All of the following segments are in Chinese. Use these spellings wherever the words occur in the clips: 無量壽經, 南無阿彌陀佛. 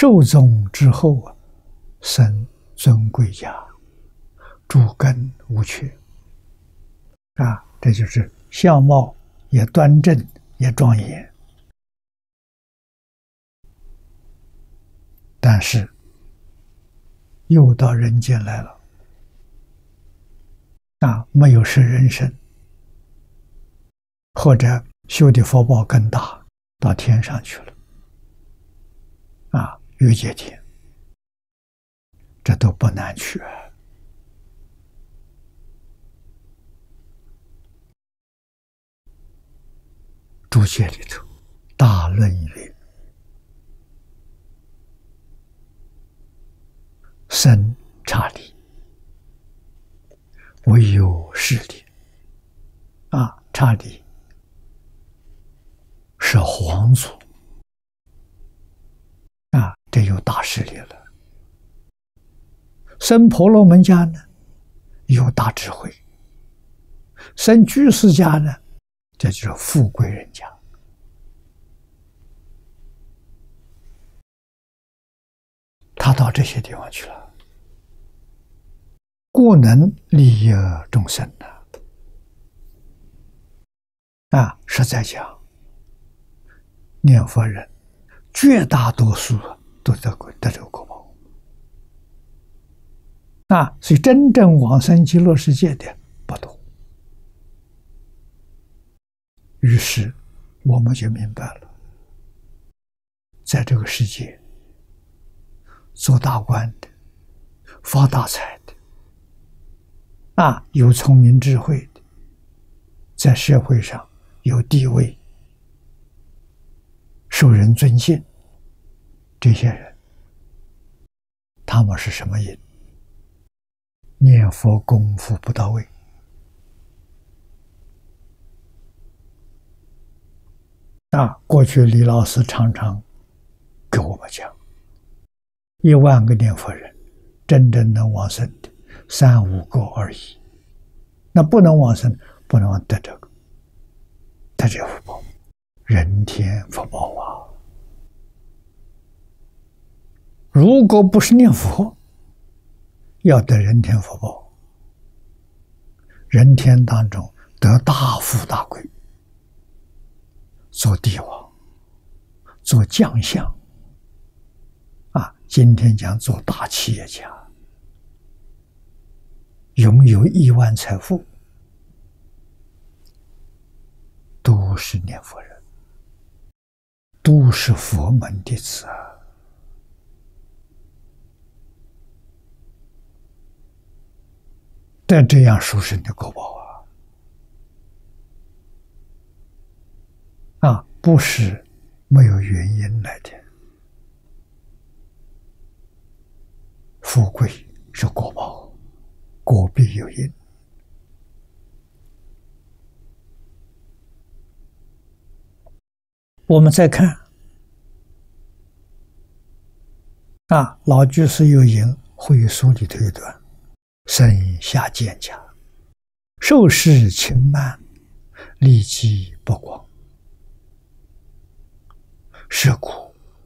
受宗之后啊，生尊贵家，主根无缺啊，这就是相貌也端正，也庄严。但是又到人间来了啊，没有是人身，或者修的福报更大，到天上去了啊，欲界天，这都不难去。诸界里头，大论云：生刹利，唯有是利。啊，刹利是皇族啊，这有大势力了。生婆罗门家呢，有大智慧；生居士家呢，这就是富贵人家。他到这些地方去了，故能利益众生呢。啊，实在讲，念佛人绝大多数都得这个果报啊，所以真正往生极乐世界的不多。于是我们就明白了，在这个世界做大官的、发大财的啊，有聪明智慧的，在社会上有地位、受人尊敬，这些人他们是什么因？念佛功夫不到位啊！过去李老师常常给我们讲，10000个念佛人真正能往生的3-5个而已，那不能往生，不能得这个，得这福报，人天福报啊！如果不是念佛，要得人天福报，人天当中得大富大贵，做帝王，做将相啊，今天讲做大企业家，拥有亿万财富，都是念佛人，都是佛门弟子啊！但这样殊胜的果报啊，不是没有原因来的。富贵是果报，果必有因。我们再看啊，老居士有言，会疏里头一段：生下贱家，受事轻慢，利积不广，是故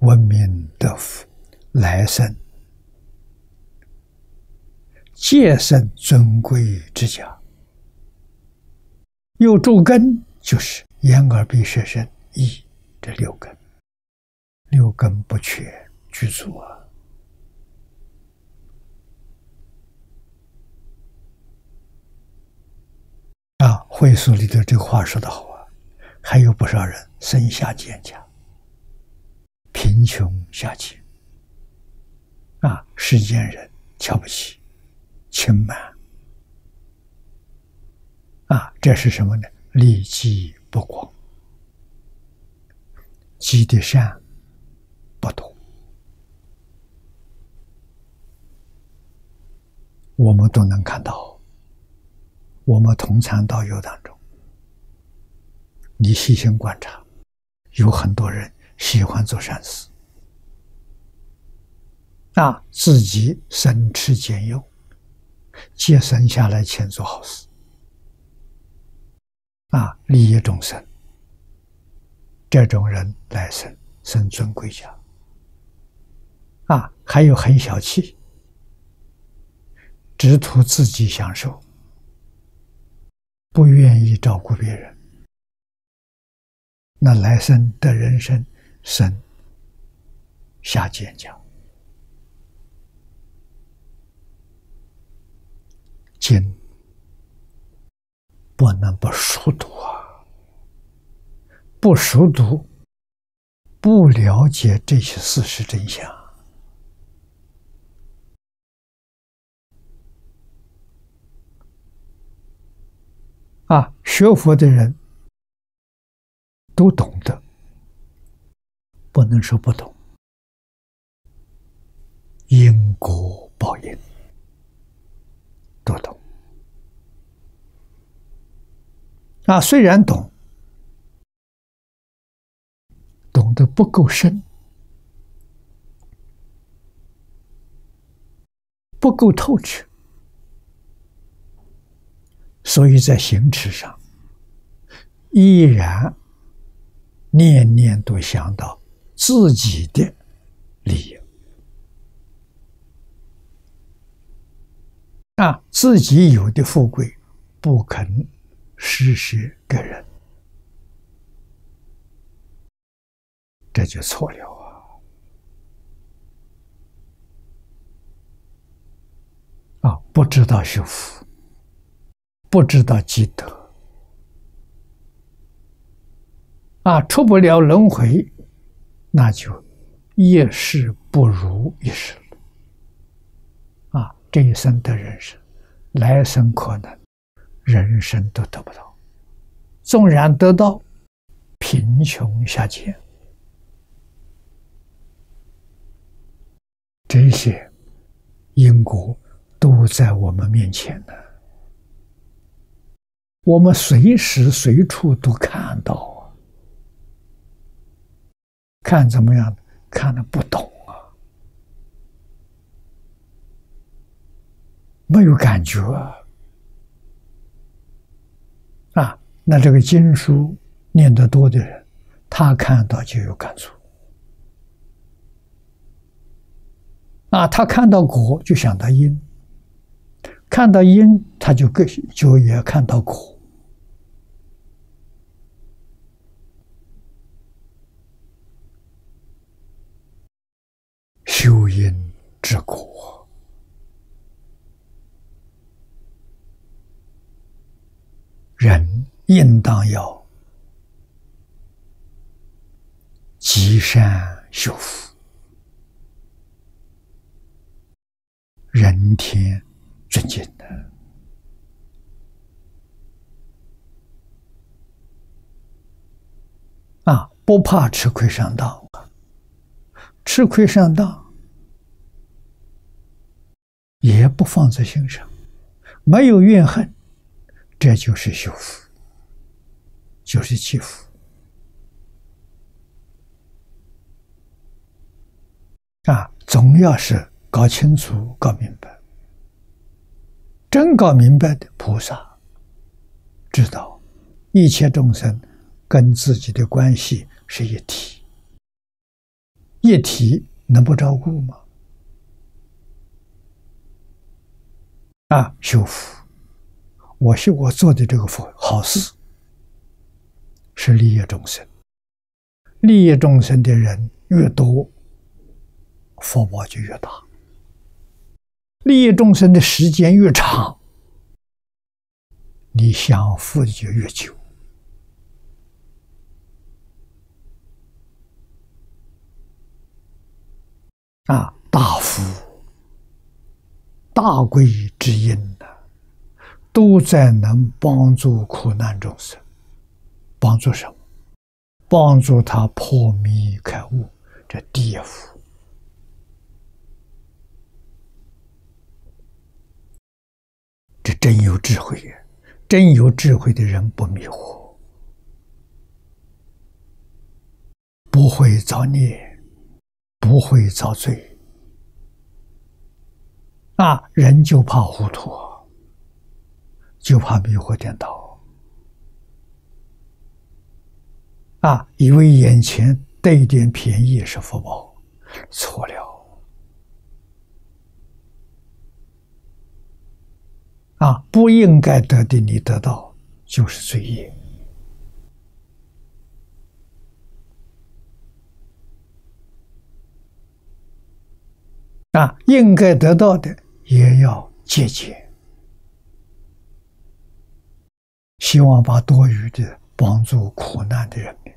闻名得福，来生皆生尊贵之家。又诸根，就是眼耳鼻舌身意，这6根，6根不缺具足啊。啊，会所里头这个话说得好啊，还有不少人生下贱家，贫穷下贱啊，世间人瞧不起、轻慢啊，这是什么呢？利积不广，积的善不多。我们都能看到，我们同参道友当中，你细心观察，有很多人喜欢做善事啊，自己省吃俭用，节省下来钱做好事啊，利益众生，这种人来生尊贵家，啊，还有很小气，只图自己享受，不愿意照顾别人，那来生的人生，生下贱家，经不能不熟读啊！不熟读，不了解这些事实真相，啊，学佛的人都懂得，不能说不懂。因果报应，都懂。啊，虽然懂，懂得不够深，不够透彻，所以在行持上，依然念念都想到自己的利益。啊，自己有的富贵不肯施舍给人，这就错了啊！啊，不知道修福，不知道积德，啊，出不了轮回，那就一世不如一世。这一生得人生，来生可能人生都得不到，纵然得到，贫穷下贱，这些因果都在我们面前呢，我们随时随处都看到啊。看怎么样？看得不懂。没有感觉啊！那这个经书念得多的人，他看到就有感触啊，他看到果就想到因，看到因他就也看到果修因治果。人应当要积善修福，人天尊敬的啊，不怕吃亏上当，吃亏上当也不放在心上，没有怨恨。这就是修福，就是积福啊！总要是搞清楚、搞明白。真搞明白的菩萨，知道一切众生跟自己的关系是一体，一体能不照顾吗？啊，修福。我做的这个好事，是利益众生。利益众生的人越多，福报就越大；利益众生的时间越长，你享福的就越久。啊，大福、大贵之因呢？都在能帮助苦难众生，帮助什么？帮助他破迷开悟，这第一福。这真有智慧呀！真有智慧的人不迷惑，不会造孽，不会造罪，那人就怕糊涂。就怕迷惑颠倒啊！以为眼前得一点便宜是福报，错了。啊，不应该得的你得到，就是罪业。啊，应该得到的也要节俭，希望把多余的帮助苦难的人民，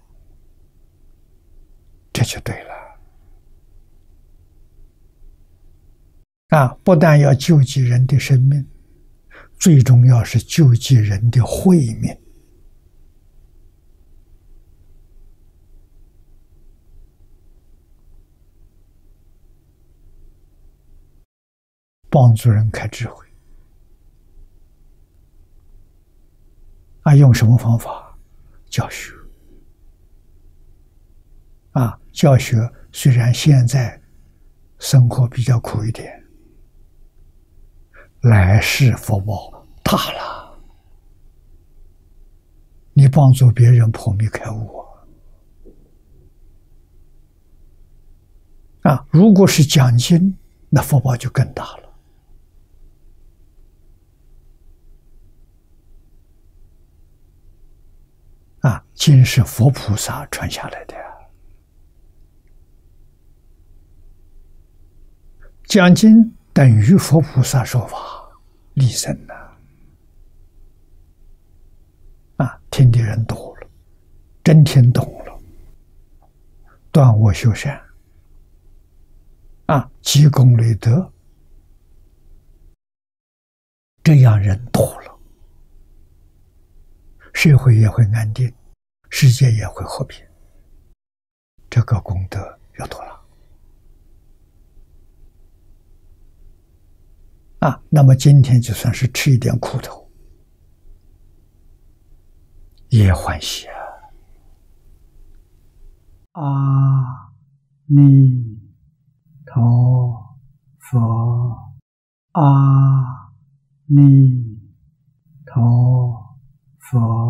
这就对了。 啊，不但要救济人的生命，最重要是救济人的慧命。帮助人开智慧。啊，用什么方法？教学。啊，教学虽然现在生活比较苦一点。 来世福报大了，你帮助别人破迷开悟啊！如果是讲经，那福报就更大了啊！经是佛菩萨传下来的，讲经。 等于佛菩萨说法利生呐，啊，听的人多了，真听懂了，断恶修善，啊，积功累德，这样人多了，社会也会安定，世界也会和平，这个功德要多了。 啊，那么今天就算是吃一点苦头，也欢喜啊！阿弥陀佛，阿弥陀佛。